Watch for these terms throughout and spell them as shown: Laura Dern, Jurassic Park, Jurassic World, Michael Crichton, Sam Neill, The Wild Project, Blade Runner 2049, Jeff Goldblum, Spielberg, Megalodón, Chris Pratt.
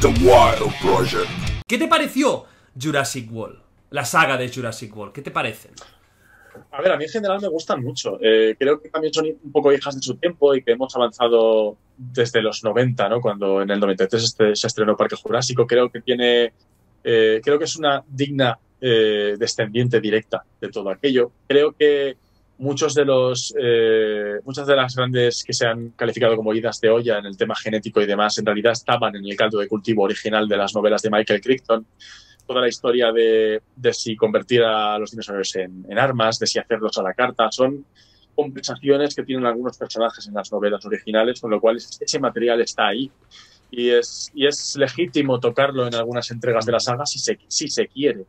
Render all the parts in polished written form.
The Wild Project. ¿Qué te pareció Jurassic World? La saga de Jurassic World, ¿qué te parecen? A ver, a mí en general me gustan mucho. Creo que también son un poco hijas de su tiempo y que hemos avanzado desde los 90, ¿no? Cuando en el 93 se estrenó Parque Jurásico. Creo que tiene, creo que es una digna descendiente directa de todo aquello. Creo que muchos de los, muchas de las grandes que se han calificado como idas de olla en el tema genético y demás, en realidad estaban en el caldo de cultivo original de las novelas de Michael Crichton. Toda la historia de si convertir a los dinosaurios en armas, de si hacerlos a la carta, son compensaciones que tienen algunos personajes en las novelas originales, con lo cual ese material está ahí. Y es legítimo tocarlo en algunas entregas de la saga si se quiere.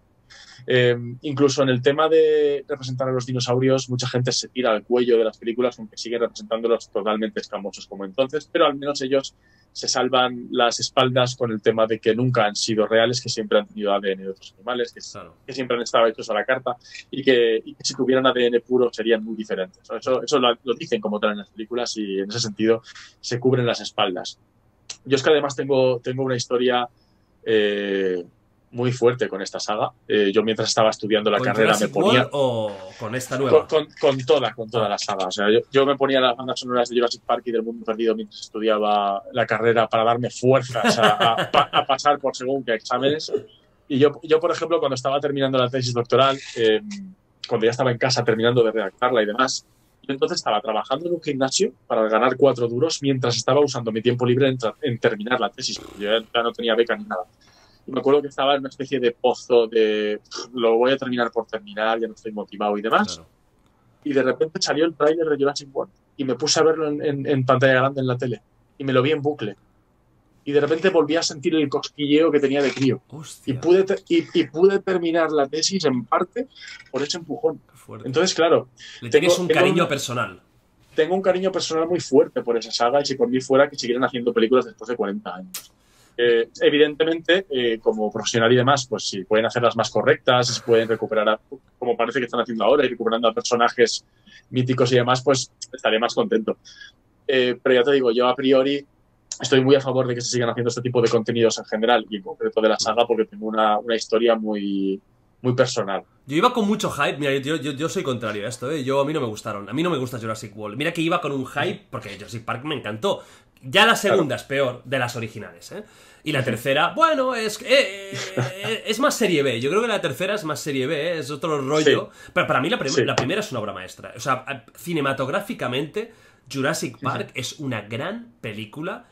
Incluso en el tema de representar a los dinosaurios, mucha gente se tira al cuello de las películas, aunque siguen representándolos totalmente escamosos como entonces, pero al menos ellos se salvan las espaldas con el tema de que nunca han sido reales, que siempre han tenido ADN de otros animales, que siempre han estado hechos a la carta y que si tuvieran ADN puro serían muy diferentes. Eso lo dicen como tal en las películas y en ese sentido se cubren las espaldas. Yo es que además tengo una historia muy fuerte con esta saga. Yo mientras estaba estudiando la carrera me ponía... ¿O con esta nueva? Con toda la saga. O sea, yo me ponía las bandas sonoras de Jurassic Park y del Mundo Perdido mientras estudiaba la carrera para darme fuerzas a pasar por según qué exámenes. Y yo, por ejemplo, cuando estaba terminando la tesis doctoral, cuando ya estaba en casa terminando de redactarla y demás, yo entonces estaba trabajando en un gimnasio para ganar 4 duros mientras estaba usando mi tiempo libre en terminar la tesis. Yo ya no tenía beca ni nada. Me acuerdo que estaba en una especie de pozo de lo voy a terminar por terminar, ya no estoy motivado y demás. Claro. Y de repente salió el tráiler de Jurassic World y me puse a verlo en pantalla grande en la tele y me lo vi en bucle. Y de repente volví a sentir el cosquilleo que tenía de crío. Hostia. Y pude terminar la tesis en parte por ese empujón. Entonces, claro, Le tienes un cariño personal. Tengo un cariño personal muy fuerte por esa saga y si por mí fuera que siguieran haciendo películas después de 40 años. Evidentemente, como profesional y demás, pues si pueden hacerlas más correctas, si pueden recuperar, como parece que están haciendo ahora, y recuperando a personajes míticos y demás, pues estaré más contento. Pero ya te digo, yo a priori estoy muy a favor de que se sigan haciendo este tipo de contenidos en general, y en concreto de la saga, porque tengo una historia muy, muy personal. Yo iba con mucho hype, mira, yo soy contrario a esto, a mí no me gustaron, a mí no me gusta Jurassic World. Mira que iba con un hype, porque Jurassic Park me encantó. Ya la segunda es peor de las originales, ¿eh? Y la tercera, bueno, es más serie B. Yo creo que la tercera es más serie B, ¿eh? Es otro rollo. Sí. Pero para mí la primera es una obra maestra. O sea, cinematográficamente, Jurassic Park es una gran película.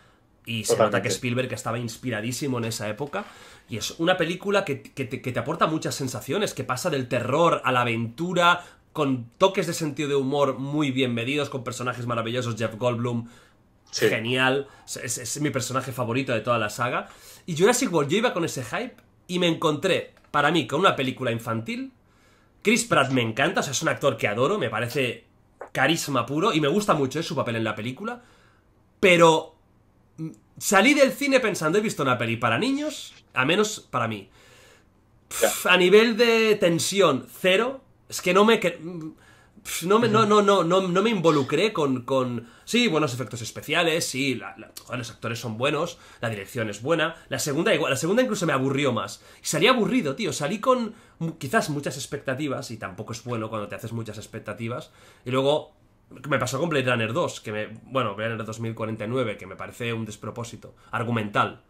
Y se nota que Spielberg estaba inspiradísimo en esa época. Y es una película que te aporta muchas sensaciones, que pasa del terror a la aventura, con toques de sentido de humor muy bien medidos, con personajes maravillosos, Jeff Goldblum... Sí. Genial, es mi personaje favorito de toda la saga. Y Jurassic World, yo iba con ese hype y me encontré, para mí, con una película infantil. Chris Pratt me encanta, o sea, es un actor que adoro, me parece carisma puro y me gusta mucho su papel en la película. Pero salí del cine pensando, he visto una peli para niños, a menos para mí. A nivel de tensión, cero. Es que no me involucré con sí, buenos efectos especiales, sí, los actores son buenos, la dirección es buena. La segunda incluso me aburrió más. Y salí aburrido, tío, salí con quizás muchas expectativas, y tampoco es bueno cuando te haces muchas expectativas. Y luego me pasó con Blade Runner 2, Blade Runner 2049, que me parece un despropósito argumental.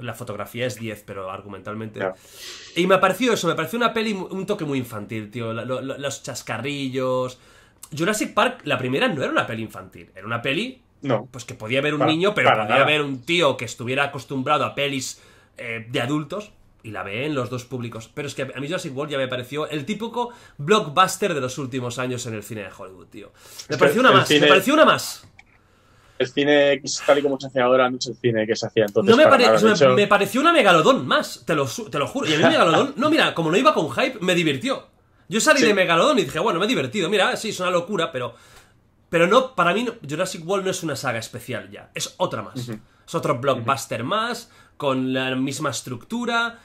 La fotografía es 10, pero argumentalmente no. Y me pareció eso, me pareció una peli, un toque muy infantil, tío. Los chascarrillos. Jurassic Park, la primera, no era una peli infantil. Era una peli pues que podía ver un niño, pero podía haber un tío que estuviera acostumbrado a pelis de adultos y la ve en los dos públicos. Pero es que a mí Jurassic World ya me pareció el típico blockbuster de los últimos años en el cine de Hollywood, tío. Me pareció una más. El cine, tal y como se hace ahora, no es el cine que se hacía entonces. Me pareció una Megalodón más, te lo juro. Y a mí Megalodón, como no iba con hype, me divirtió. Yo salí de Megalodón y dije, bueno, me he divertido. Mira, sí, es una locura, pero no, para mí Jurassic World no es una saga especial ya. Es otra más. Es otro blockbuster más, con la misma estructura,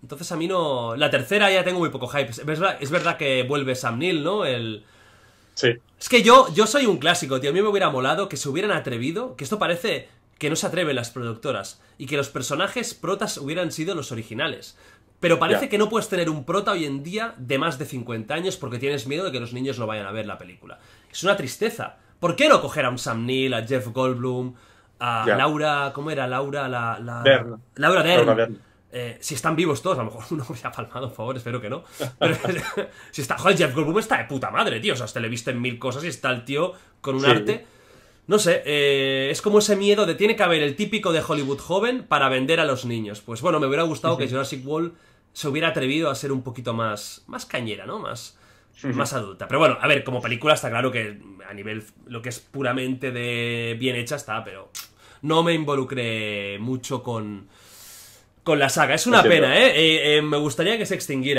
Entonces a mí no... La tercera ya tengo muy poco hype. Es verdad que vuelve Sam Neill, ¿no? Sí. Es que yo soy un clásico, tío. A mí me hubiera molado que se hubieran atrevido, que esto parece que no se atreven las productoras, y que los personajes protas hubieran sido los originales. Pero parece que no puedes tener un prota hoy en día de más de 50 años porque tienes miedo de que los niños no vayan a ver la película. Es una tristeza. ¿Por qué no coger a un Sam Neill, a Jeff Goldblum, a Laura... ¿Cómo era? Laura... Laura Dern. Si están vivos todos, a lo mejor uno se ha palmado, por favor, espero que no. Pero si está... Joder, Jeff Goldblum está de puta madre, tío. O sea, hasta le he visto en mil cosas y está el tío con un arte... No sé, es como ese miedo de tiene que haber el típico de Hollywood joven para vender a los niños. Pues bueno, me hubiera gustado que Jurassic World se hubiera atrevido a ser un poquito más cañera, ¿no? Más adulta. Pero bueno, a ver, como película está claro que a nivel lo que es puramente de bien hecha está, pero no me involucré mucho con la saga. Es una pena, ¿eh? Me gustaría que se extinguiera.